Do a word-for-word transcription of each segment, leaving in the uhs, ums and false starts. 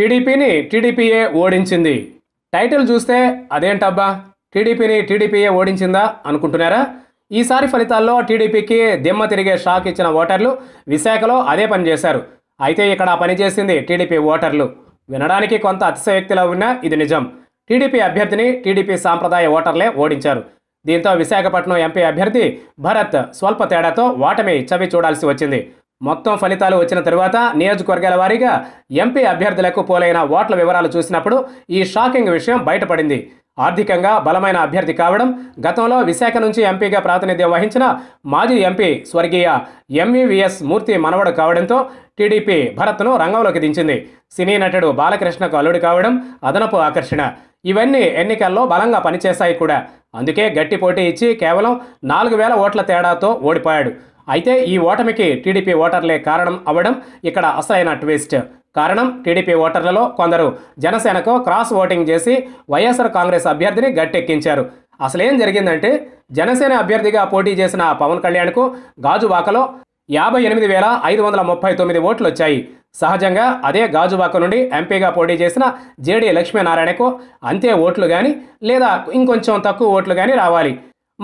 టీడీపీని టీడీపీయే ఓడించింది. టైటిల్ చూస్తే అదేంటబ్బా టీడీపీని టీడీపీయే ఓడించిందా అనుకుంటున్నారా? ఈసారి ఫలితాల్లో టీడీపీకి దిమ్మ తిరిగే షాక్ ఇచ్చిన ఓటర్లు విశాఖలో అదే పని చేశారు. అయితే ఇక్కడ పనిచేసింది టీడీపీ ఓటర్లు. వినడానికి కొంత అతిశయోక్తిలా ఉన్నా ఇది నిజం. టీడీపీ అభ్యర్థిని టీడీపీ సాంప్రదాయ ఓటర్లే ఓడించారు. దీంతో విశాఖపట్నం ఎంపీ అభ్యర్థి భరత్ స్వల్ప తేడాతో ఓటమి చవి చూడాల్సి వచ్చింది. మొత్తం ఫలితాలు వచ్చిన తరువాత నియోజకవర్గాల వారీగా ఎంపీ అభ్యర్థులకు పోలైన ఓట్ల వివరాలు చూసినప్పుడు ఈ షాకింగ్ విషయం బయటపడింది. ఆర్థికంగా బలమైన అభ్యర్థి కావడం, గతంలో విశాఖ నుంచి ఎంపీగా ప్రాతినిధ్యం వహించిన మాజీ ఎంపీ స్వర్గీయ ఎంవీవీఎస్ మూర్తి మనవడు కావడంతో టీడీపీ భరత్ను రంగంలోకి దించింది. సినీ నటుడు బాలకృష్ణకు అల్లుడు కావడం అదనపు ఆకర్షణ. ఇవన్నీ ఎన్నికల్లో బలంగా పనిచేశాయి కూడా. అందుకే గట్టి పోటీ ఇచ్చి కేవలం నాలుగు వేల ఓట్ల తేడాతో ఓడిపోయాడు. అయితే ఈ ఓటమికి టీడీపీ ఓటర్లే కారణం అవ్వడం ఇక్కడ అసలైన ట్విస్ట్. కారణం, టీడీపీ ఓటర్లలో కొందరు జనసేనకు క్రాస్ ఓటింగ్ చేసి వైఎస్ఆర్ కాంగ్రెస్ అభ్యర్థిని గట్టెక్కించారు. అసలేం జరిగిందంటే, జనసేన అభ్యర్థిగా పోటీ చేసిన పవన్ కళ్యాణ్కు గాజువాకలో యాభై ఎనిమిది వేల ఐదు వందల ముప్పై తొమ్మిది ఓట్లు వచ్చాయి. సహజంగా అదే గాజువాక నుండి ఎంపీగా పోటీ చేసిన జేడీ లక్ష్మీనారాయణకు అంతే ఓట్లు కానీ లేదా ఇంకొంచెం తక్కువ ఓట్లు కానీ రావాలి.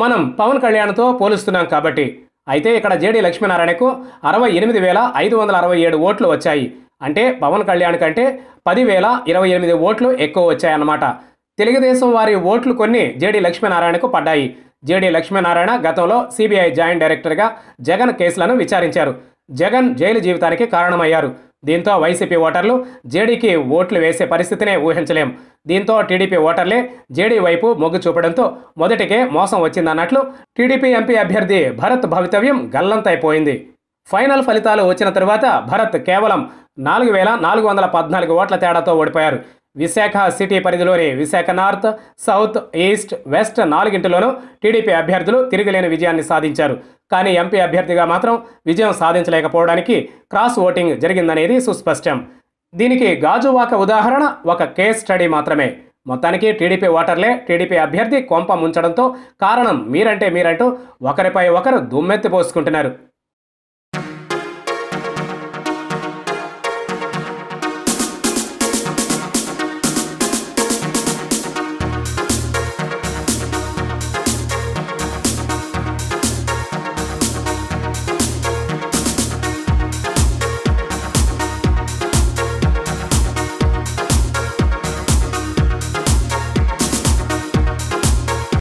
మనం పవన్ కళ్యాణ్తో పోలుస్తున్నాం కాబట్టి. అయితే ఇక్కడ జేడీ లక్ష్మీనారాయణకు అరవై ఎనిమిది వేల ఐదు వందల అరవై ఏడు ఓట్లు వచ్చాయి. అంటే పవన్ కళ్యాణ్ కంటే పదివేల ఇరవై ఎనిమిది ఓట్లు ఎక్కువ వచ్చాయన్నమాట. తెలుగుదేశం వారి ఓట్లు కొన్ని జేడీ లక్ష్మీనారాయణకు పడ్డాయి. జేడీ లక్ష్మీనారాయణ గతంలో సిబిఐ జాయింట్ డైరెక్టర్గా జగన్ కేసులను విచారించారు. జగన్ జైలు జీవితానికి కారణమయ్యారు. దీంతో వైసీపీ ఓటర్లు జేడీకి ఓట్లు వేసే పరిస్థితినే ఊహించలేం. దీంతో టీడీపీ ఓటర్లే జేడీ వైపు మొగ్గు చూపడంతో మొదటికే మోసం వచ్చిందన్నట్లు టీడీపీ ఎంపీ అభ్యర్థి భరత్ భవితవ్యం గల్లంతైపోయింది. ఫైనల్ ఫలితాలు వచ్చిన తరువాత భరత్ కేవలం నాలుగు వేల నాలుగు వందల పద్నాలుగు ఓట్ల తేడాతో ఓడిపోయారు. విశాఖ సిటీ పరిధిలోని Visakha north, south, east, west నాలుగింటిలోనూ టీడీపీ అభ్యర్థులు తిరుగులేని విజయాన్ని సాధించారు. కానీ ఎంపీ అభ్యర్థిగా మాత్రం విజయం సాధించలేకపోవడానికి క్రాస్ ఓటింగ్ జరిగిందనేది సుస్పష్టం. దీనికి గాజువాక ఉదాహరణ ఒక కేస్ స్టడీ మాత్రమే. మొత్తానికి టీడీపీ ఓటర్లే టీడీపీ అభ్యర్థి కొంప ముంచడంతో కారణం మీరంటే మీరంటూ ఒకరిపై ఒకరు దుమ్మెత్తి పోసుకుంటున్నారు.